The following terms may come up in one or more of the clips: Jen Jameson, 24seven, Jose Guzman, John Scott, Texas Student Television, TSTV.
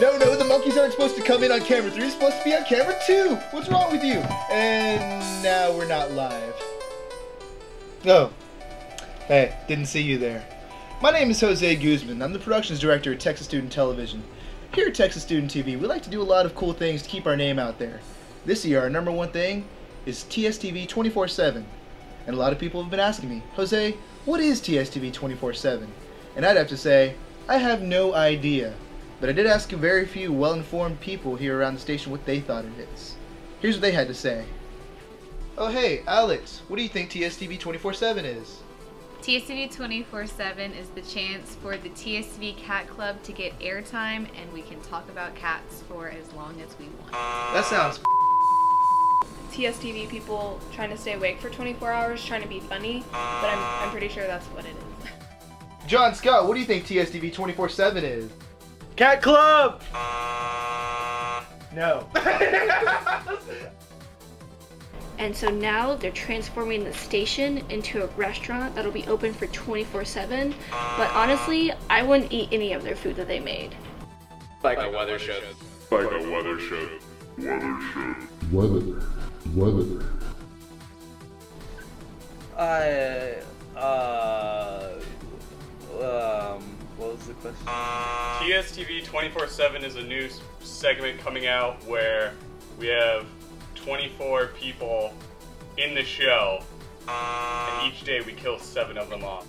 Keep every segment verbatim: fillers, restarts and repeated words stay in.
No, no, the monkeys aren't supposed to come in on camera three. They're supposed to be on camera two. What's wrong with you? And now we're not live. Oh. Hey, didn't see you there. My name is Jose Guzman. I'm the Productions Director at Texas Student Television. Here at Texas Student T V, we like to do a lot of cool things to keep our name out there. This year, our number one thing is T S T V twenty-four seven. And a lot of people have been asking me, Jose, what is T S T V twenty-four seven? And I'd have to say, I have no idea. But I did ask a very few well-informed people here around the station what they thought of it is. Here's what they had to say. Oh hey, Alex, what do you think T S T V twenty-four seven is? T S T V twenty-four seven is the chance for the T S T V Cat Club to get airtime, and we can talk about cats for as long as we want. That sounds T S T V people trying to stay awake for twenty-four hours, trying to be funny, but I'm, I'm pretty sure that's what it is. John Scott, what do you think T S T V twenty-four seven is? Cat Club! No. And so now they're transforming the station into a restaurant that'll be open for twenty-four seven. But honestly, I wouldn't eat any of their food that they made. Like a weather show. Like a weather show. Weather show. Weather. Weather. I, uh, um, what was the question? T S T V twenty-four seven is a new segment coming out where we have twenty-four people in the show, and each day we kill seven of them off.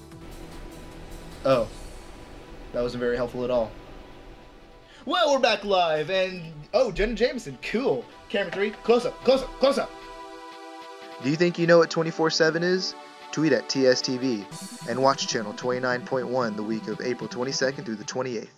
Oh, that wasn't very helpful at all. Well, we're back live, and oh, Jen Jameson, cool. Camera three, close up, close up, close up. Do you think you know what twenty-four seven is? Tweet at T S T V and watch channel twenty-nine point one the week of April twenty-second through the twenty-eighth.